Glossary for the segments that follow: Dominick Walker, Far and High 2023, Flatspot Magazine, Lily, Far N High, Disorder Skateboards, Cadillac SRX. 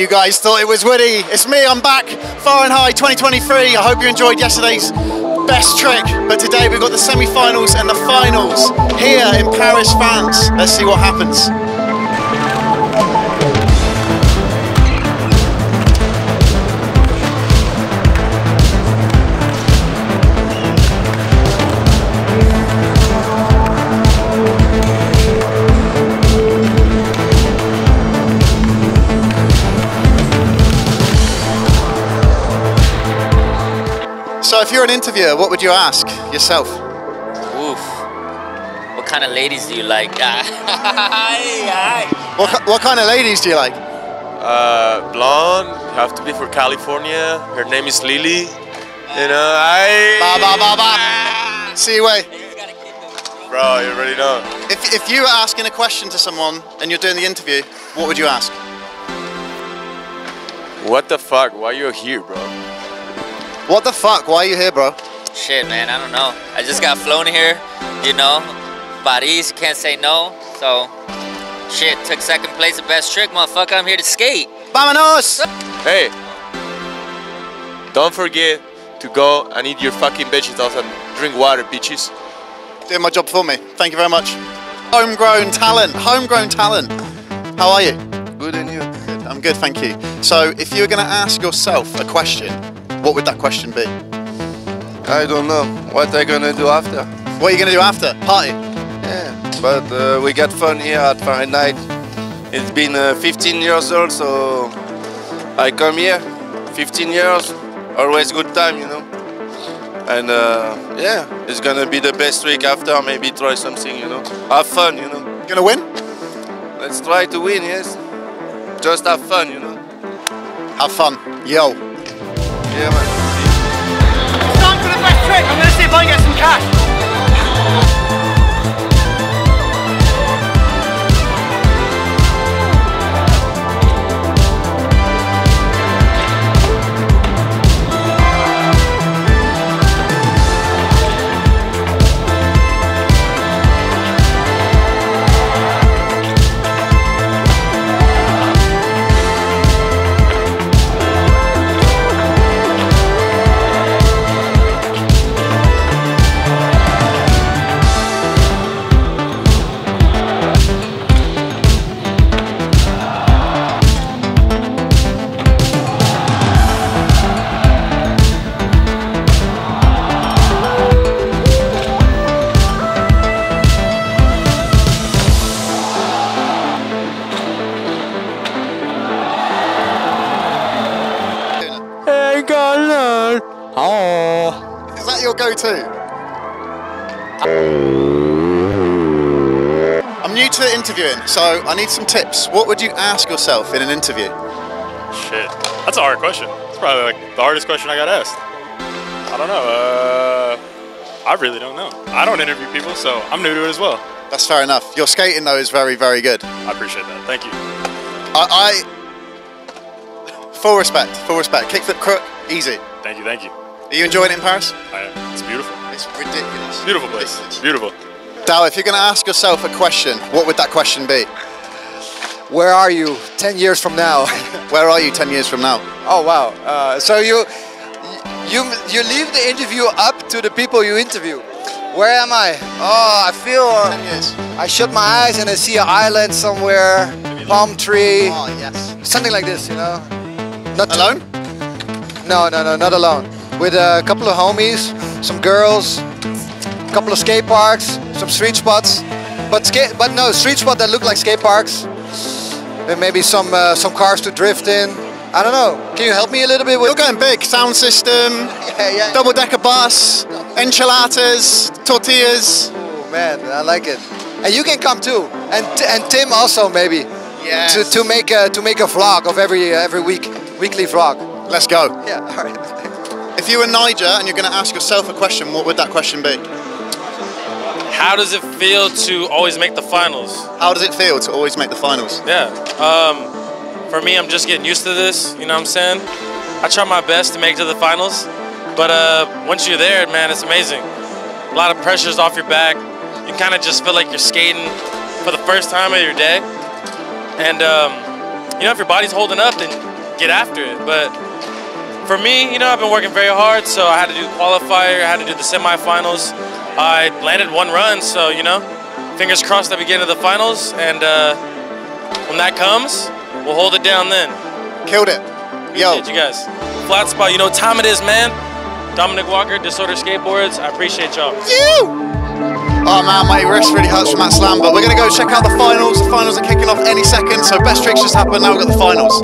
you guys thought it was Woody. It's me, I'm back, Far and High 2023. I hope you enjoyed yesterday's best trick, but today we've got the semi-finals and the finals here in Paris, France. Let's see what happens. So if you're an interviewer, what would you ask yourself? Oof. What kind of ladies do you like? What kind of ladies do you like? Blonde, you have to be from California. Her name is Lily. You know, See you way. Bro, you already know. If you were asking a question to someone and you're doing the interview, what would you ask? What the fuck? Why you here, bro? What the fuck? Why are you here, bro? Shit, man, I don't know. I just got flown here, you know. Paris, can't say no. So, shit, took second place at best trick, motherfucker. I'm here to skate. Vámonos! Hey, don't forget to go and eat your fucking vegetables and drink water, bitches. Doing my job for me. Thank you very much. Homegrown talent. Homegrown talent. How are you? Good, and you? Good. I'm good, thank you. So, if you were going to ask yourself a question, what would that question be? I don't know. What are you going to do after? What are you going to do after? Party? Yeah, but we got fun here at Far N High. It's been 15 years old, so I come here. 15 years, always good time, you know. And yeah, it's going to be the best week after. Maybe try something, you know. Have fun, you know. You going to win? Let's try to win, yes. Just have fun, you know. Have fun. Yo. Yeah, man. It's time for the best trick. I'm gonna see if I can get some cash. Oh. Is that your go-to? I'm new to interviewing, so I need some tips. What would you ask yourself in an interview? Shit, that's a hard question. It's probably like the hardest question I got asked. I don't know. I really don't know. I don't interview people, so I'm new to it as well. That's fair enough. Your skating though is very, very good. I appreciate that. Thank you. Full respect. Full respect. Kickflip crook, easy. Thank you. Thank you. Are you enjoying it in Paris? I am. It's beautiful. It's ridiculous. Beautiful place. Ridiculous. Beautiful. Dow, if you're going to ask yourself a question, what would that question be? Where are you 10 years from now? Where are you 10 years from now? Oh, wow. So you leave the interview up to the people you interview. Where am I? Oh, I feel... 10 years. I shut my eyes and I see an island somewhere, palm tree. Oh, yes. Something like this, you know. Not alone? No, no, no, not alone. With a couple of homies, some girls, a couple of skate parks, some street spots, but no street spot that look like skate parks. And maybe some cars to drift in. I don't know. Can you help me a little bit with? You're going big. Sound system, yeah. Double decker bus, enchiladas, tortillas. Oh man, I like it. And you can come too, and Tim also maybe. Yeah. To make a vlog of every week, weekly vlog. Let's go. Yeah. All right. If you were Niger and you're going to ask yourself a question, what would that question be? How does it feel to always make the finals? How does it feel to always make the finals? Yeah. For me, I'm just getting used to this, you know what I'm saying? I try my best to make it to the finals, but once you're there, man, it's amazing. A lot of pressure's off your back. You kind of just feel like you're skating for the first time of your day. And, you know, if your body's holding up, then get after it. But for me, you know, I've been working very hard, so I had to do the qualifier, I had to do the semifinals. I landed one run, so, you know, fingers crossed that we get into the finals, and when that comes, we'll hold it down then. Killed it. Yo. Appreciate you guys. Flatspot, you know what time it is, man. Dominick Walker, Disorder Skateboards. I appreciate y'all. Oh man, my wrist really hurts from that slam, but we're going to go check out the finals. The finals are kicking off any second, so best tricks just happened, now we've got the finals.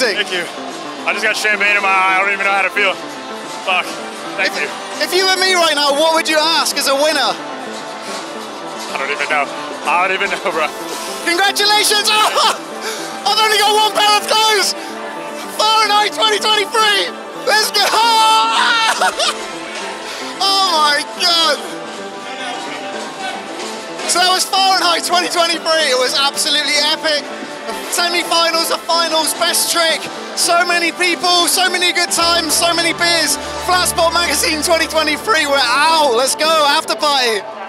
Thank you. I just got champagne in my eye. I don't even know how to feel. Fuck. Thank you. If you were me right now, what would you ask as a winner? I don't even know. I don't even know, bro. Congratulations! Oh, I've only got one pair of clothes! Far and High 2023! Let's go! Oh my god! So that was Far and High 2023. It was absolutely epic. Semi-finals, the finals, best trick. So many people, so many good times, so many beers. Flatspot Magazine 2023, we're out. Let's go, after party.